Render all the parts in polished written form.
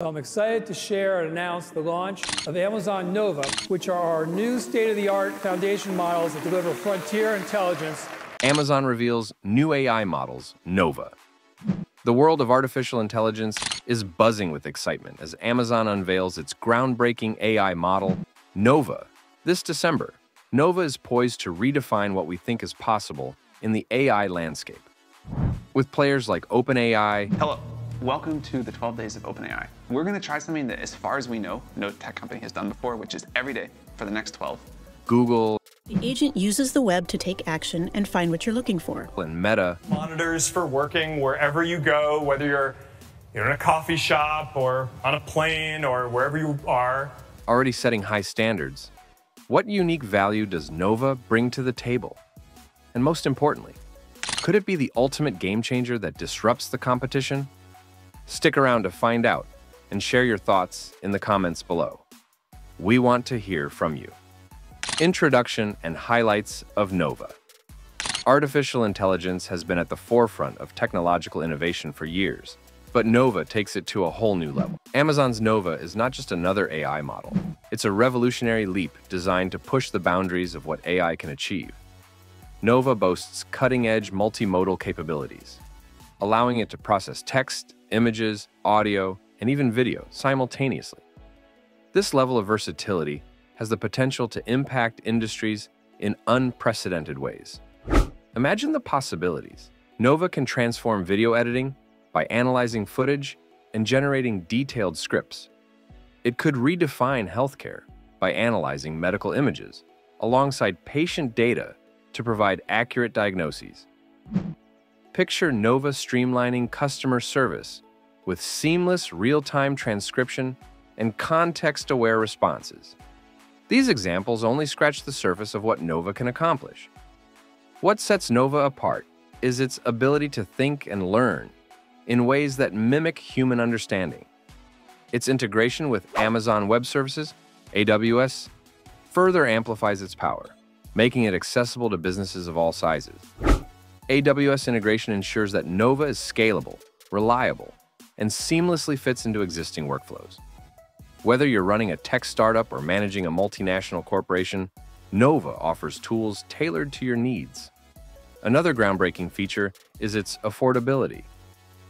I'm excited to share and announce the launch of Amazon Nova, which are our new state-of-the-art foundation models that deliver frontier intelligence. Amazon reveals new AI models, Nova. The world of artificial intelligence is buzzing with excitement as Amazon unveils its groundbreaking AI model, Nova, this December. Nova is poised to redefine what we think is possible in the AI landscape. With players like OpenAI, hello. Welcome to the 12 days of OpenAI. We're going to try something that, as far as we know, no tech company has done before, which is every day for the next 12. Google. The agent uses the web to take action and find what you're looking for. And Meta. Monitors for working wherever you go, whether you're in a coffee shop or on a plane or wherever you are. Already setting high standards. What unique value does Nova bring to the table? And most importantly, could it be the ultimate game changer that disrupts the competition? Stick around to find out and share your thoughts in the comments below. We want to hear from you. Introduction and highlights of Nova. Artificial intelligence has been at the forefront of technological innovation for years, but Nova takes it to a whole new level. Amazon's Nova is not just another AI model. It's a revolutionary leap designed to push the boundaries of what AI can achieve. Nova boasts cutting-edge multimodal capabilities, allowing it to process text, images, audio, and even video simultaneously. This level of versatility has the potential to impact industries in unprecedented ways. Imagine the possibilities. Nova can transform video editing by analyzing footage and generating detailed scripts. It could redefine healthcare by analyzing medical images alongside patient data to provide accurate diagnoses. Picture Nova streamlining customer service with seamless real-time transcription and context-aware responses. These examples only scratch the surface of what Nova can accomplish. What sets Nova apart is its ability to think and learn in ways that mimic human understanding. Its integration with Amazon Web Services, AWS, further amplifies its power, making it accessible to businesses of all sizes. AWS integration ensures that Nova is scalable, reliable, and seamlessly fits into existing workflows. Whether you're running a tech startup or managing a multinational corporation, Nova offers tools tailored to your needs. Another groundbreaking feature is its affordability.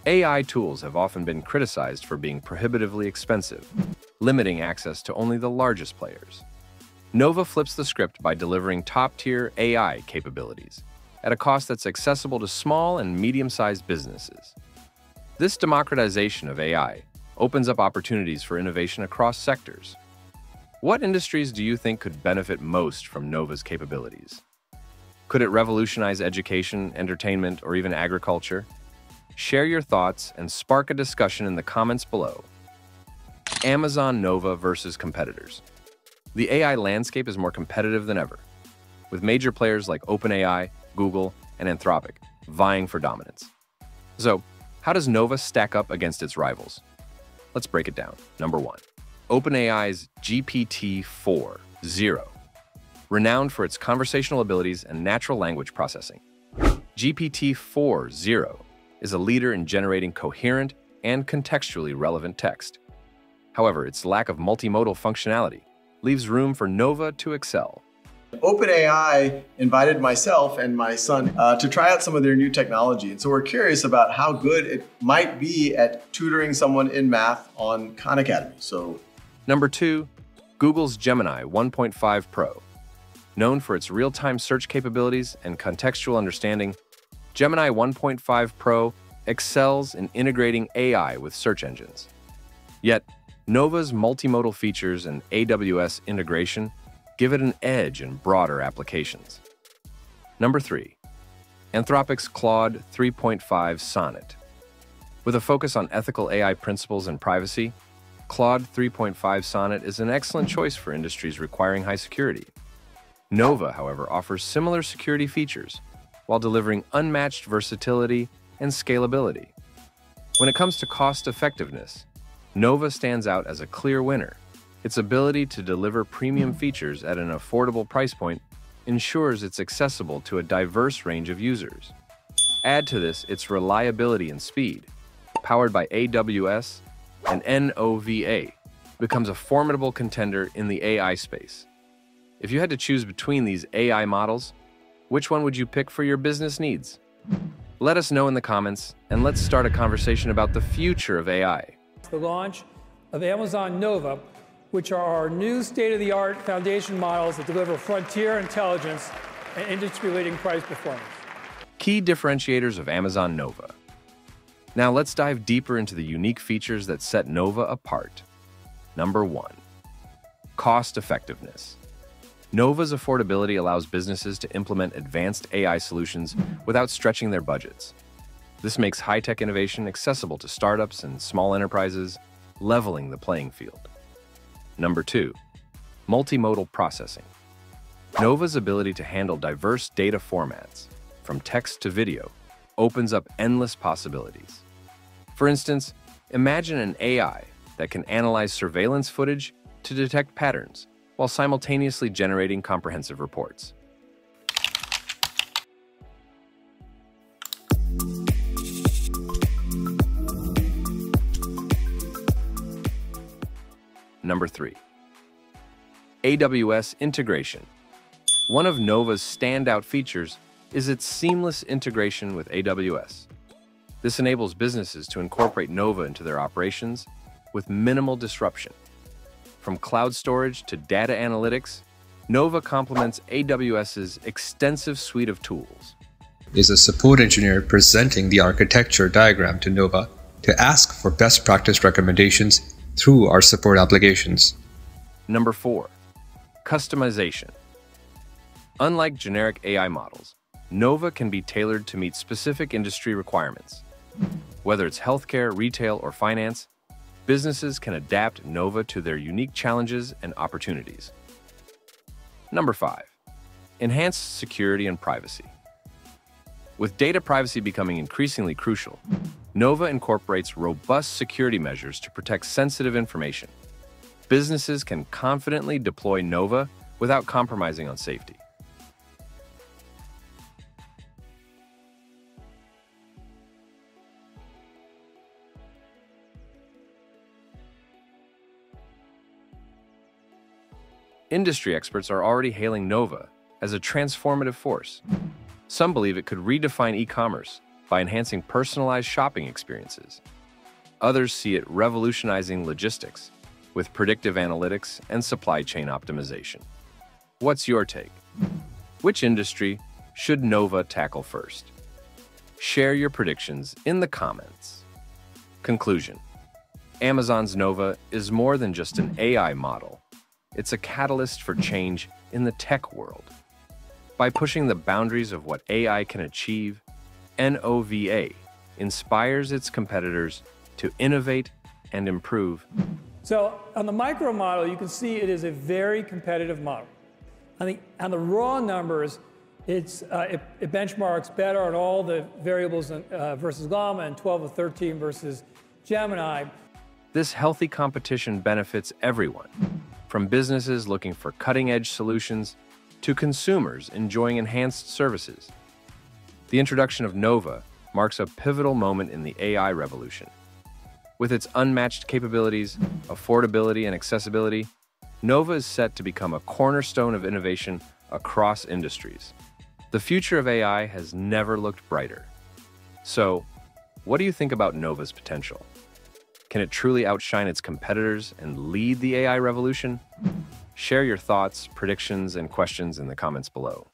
AI tools have often been criticized for being prohibitively expensive, limiting access to only the largest players. Nova flips the script by delivering top-tier AI capabilities at a cost that's accessible to small and medium-sized businesses. This democratization of AI opens up opportunities for innovation across sectors. What industries do you think could benefit most from Nova's capabilities? Could it revolutionize education, entertainment, or even agriculture? Share your thoughts and spark a discussion in the comments below. Amazon Nova versus competitors. The AI landscape is more competitive than ever, with major players like OpenAI, Google, and Anthropic vying for dominance. So, how does Nova stack up against its rivals? Let's break it down. Number one, OpenAI's GPT-4o, renowned for its conversational abilities and natural language processing. GPT-4o is a leader in generating coherent and contextually relevant text. However, its lack of multimodal functionality leaves room for Nova to excel. OpenAI invited myself and my son to try out some of their new technology. And so we're curious about how good it might be at tutoring someone in math on Khan Academy. So, number two, Google's Gemini 1.5 Pro. Known for its real-time search capabilities and contextual understanding, Gemini 1.5 Pro excels in integrating AI with search engines. Yet, Nova's multimodal features and AWS integration give it an edge in broader applications. Number three, Anthropic's Claude 3.5 Sonnet. With a focus on ethical AI principles and privacy, Claude 3.5 Sonnet is an excellent choice for industries requiring high security. Nova, however, offers similar security features while delivering unmatched versatility and scalability. When it comes to cost effectiveness, Nova stands out as a clear winner. Its ability to deliver premium features at an affordable price point ensures it's accessible to a diverse range of users. Add to this its reliability and speed. Powered by AWS, and NOVA, becomes a formidable contender in the AI space. If you had to choose between these AI models, which one would you pick for your business needs? Let us know in the comments, and let's start a conversation about the future of AI. The launch of Amazon Nova, which are our new state-of-the-art foundation models that deliver frontier intelligence and industry-leading price performance. Key differentiators of Amazon Nova. Now let's dive deeper into the unique features that set Nova apart. Number 1, cost effectiveness. Nova's affordability allows businesses to implement advanced AI solutions without stretching their budgets. This makes high-tech innovation accessible to startups and small enterprises, leveling the playing field. Number 2, multimodal processing. Nova's ability to handle diverse data formats, from text to video, opens up endless possibilities. For instance, imagine an AI that can analyze surveillance footage to detect patterns while simultaneously generating comprehensive reports. Number 3, AWS integration. One of Nova's standout features is its seamless integration with AWS. This enables businesses to incorporate Nova into their operations with minimal disruption. From cloud storage to data analytics, Nova complements AWS's extensive suite of tools. There's a support engineer presenting the architecture diagram to Nova to ask for best practice recommendations through our support applications. Number 4, customization. Unlike generic AI models, Nova can be tailored to meet specific industry requirements. Whether it's healthcare, retail, or finance, businesses can adapt Nova to their unique challenges and opportunities. Number 5, enhanced security and privacy. With data privacy becoming increasingly crucial, Nova incorporates robust security measures to protect sensitive information. Businesses can confidently deploy Nova without compromising on safety. Industry experts are already hailing Nova as a transformative force. Some believe it could redefine e-commerce by enhancing personalized shopping experiences. Others see it revolutionizing logistics with predictive analytics and supply chain optimization. What's your take? Which industry should Nova tackle first? Share your predictions in the comments. Conclusion: Amazon's Nova is more than just an AI model. It's a catalyst for change in the tech world. By pushing the boundaries of what AI can achieve, NOVA inspires its competitors to innovate and improve. So on the micro model, you can see it is a very competitive model. I think on the raw numbers, it benchmarks better on all the variables versus Llama, and 12 of 13 versus Gemini. This healthy competition benefits everyone, from businesses looking for cutting-edge solutions to consumers enjoying enhanced services. The introduction of Nova marks a pivotal moment in the AI revolution. With its unmatched capabilities, affordability, and accessibility, Nova is set to become a cornerstone of innovation across industries. The future of AI has never looked brighter. So, what do you think about Nova's potential? Can it truly outshine its competitors and lead the AI revolution? Share your thoughts, predictions, and questions in the comments below.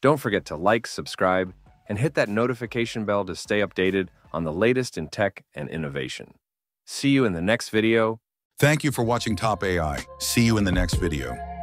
Don't forget to like, subscribe, and hit that notification bell to stay updated on the latest in tech and innovation. See you in the next video. Thank you for watching Top AI. See you in the next video.